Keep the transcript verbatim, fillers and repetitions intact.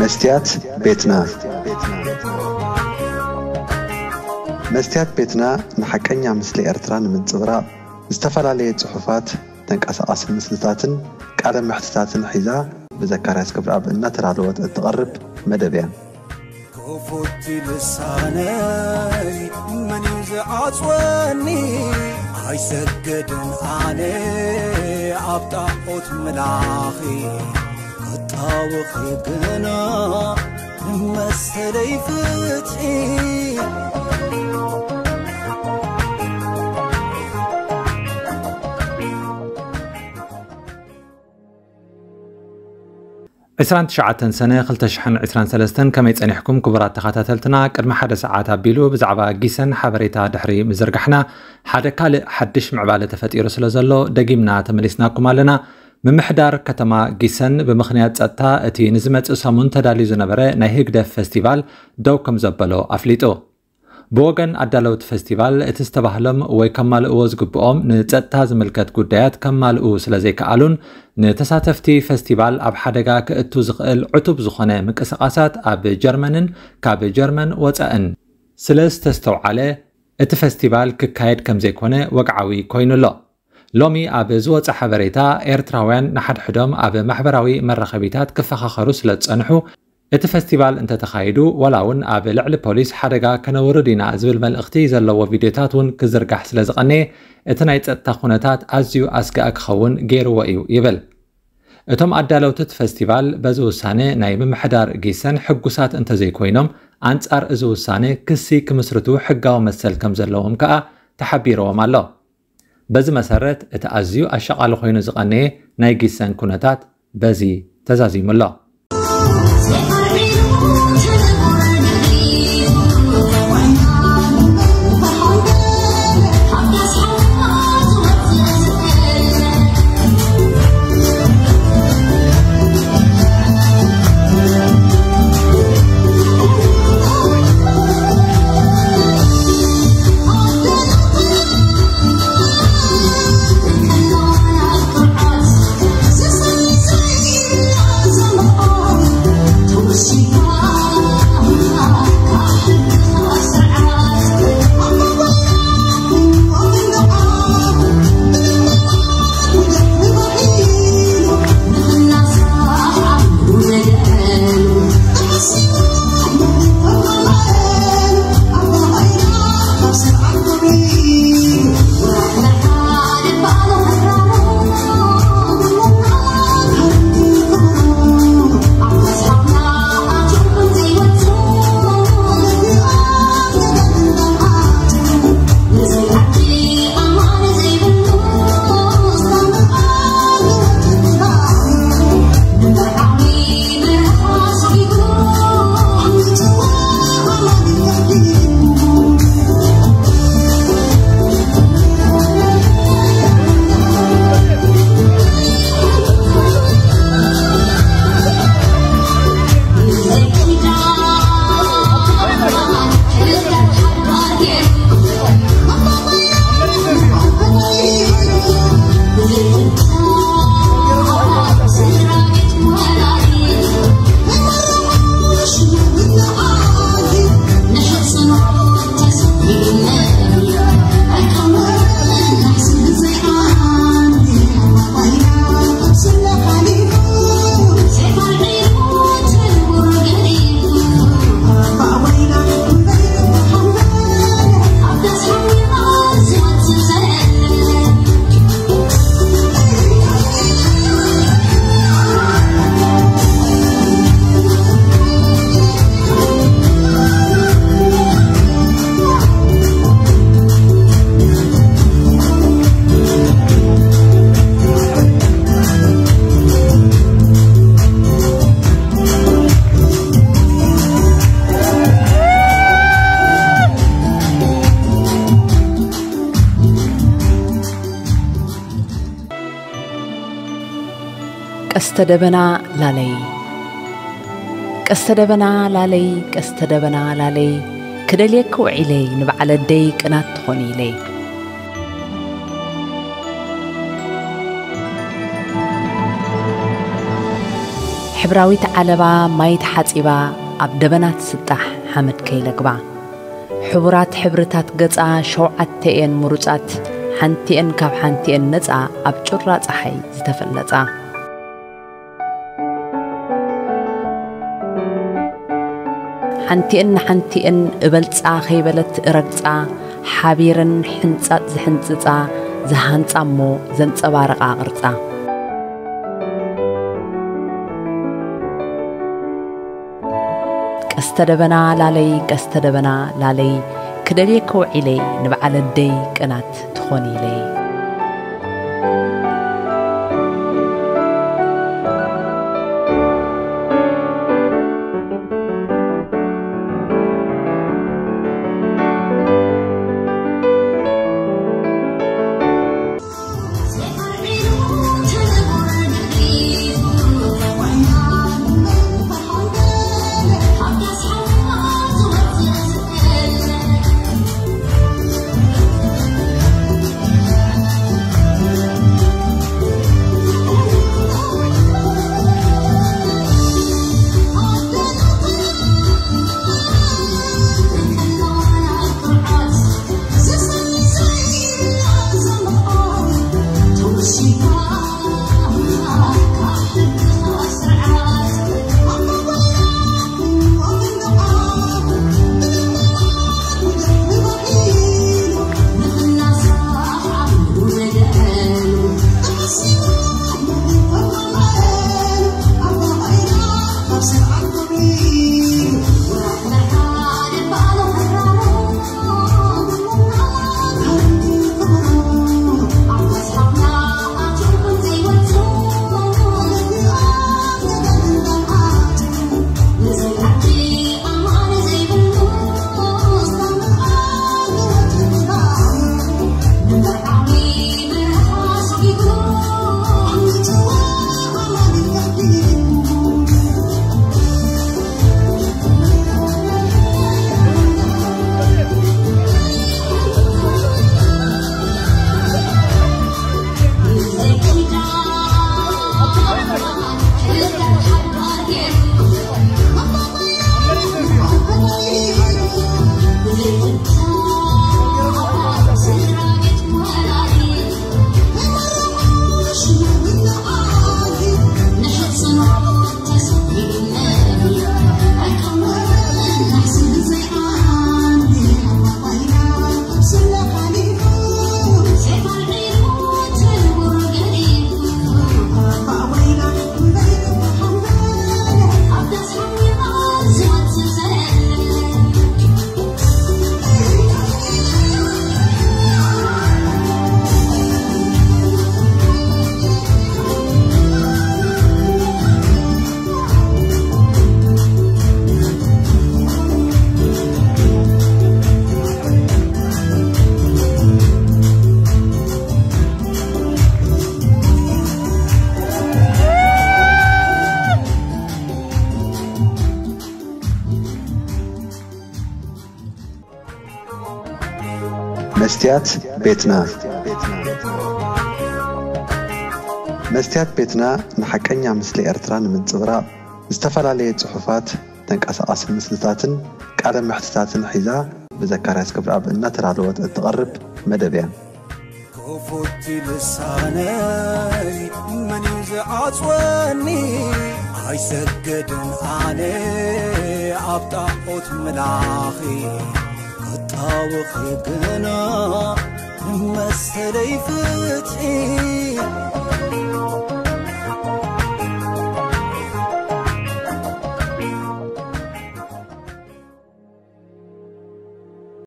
مستيات بيتنا مستيات بيتنا نحكينا مثل إرتران من صغرى استفلالية صحفات تنقص أصل مسلساتن كأدم محتساتن حذاء بذكرات كبر أب إن ترى الوقت تقرب مدبيا كفوت لساني من يزعج وني عيسجد عني عبطة قط ملاخي وخيبنا ما استليفتي عشرين تسعة سنة خلتشحن عشرين ثلاثة كما يتسنحكم كبرات تخاتاتلتنا قد ما حدا ساعات أبيلو بزعبا قيسن حبريتا دحري مزرقحنا حدا كالي حدش معبالة تفتير سلزلو دقيمنا تمليسناكم لنا من محدار كتما جيسن بمخنيات زتا اتي نزمت اسامون تدالي زنبره ناي هيكدف فستيفال دو كم زبلو افليطو بوغن ادالوت فستيفال اتستبهلم وي كمال اوز غبؤم نزتا زملكت غدايات كمال او سلازي كالون نتساتفتي فستيفال اب حدغا كاتو زقل عتب زخنه مقسقاسات اب جرمنن كاب جرمن وصان سلاس تستوعله ات فستيفال ككايد كم زيكونه وقعوي كوينلو لومي أبي زوج حبريتا إيرتراوين نحد حدم أبي محبراوي مرة خبيتات كفخ خروس لتصنحو الفستيفال أنت تخايدو ولون أبي لعل بوليس حرقة كنوردينا أزبل مال اختي زلوا فيديوتاتون كزرقح سلزقني اتنايت التخونتات أزيو أسكا أكخون غير وإيو يبل اتم أدالو تت فستيفال بزو ساني نايم محدار جيسن حقوسات أنت زي كوينم أنت أر زو ساني كسي كمسرتو حقاو مسل كم زلوهم كأ تحبيرو مالو بزي مسرت اتعزيو اشقال خوينو زقني ناي جيسن كونتات بزي تزازي ملا كستدبنا لالي كستدبنا لالي كستدبنا لالي كدليك وعلي نبعل الديك ناتخوني لي حبراوي تعالبا مايت حاتيبا أب دبنات ستاح حامد كيلقبا حبرات حبرتات قطع شوعات تئن مرجات حنتئن كاب حنتئن نزع أب جرات أحي زتفلتا حنتئن حنتئن قبلتا خيبلت رجتا حبيرن حنتات زحنتتا زهانت أمو زنت بارق عقرتا كستدبنا لالي كستدبنا لالي كدليكو علي نبعل الدي كنات تخوني لي مستيات بيتنا مستيات بيتنا نحكينا مثل إرتران من صغرى استفلالية صحفات تنقص أصل مسلساتن كأدم محتساتن حذاء بذكرات كبر أب النتر على وقت التقرب مدبيا كفوت لساني من يزعج وني عيسجد علي أبطأت ملاخي أوخيقنا مسلي فتحي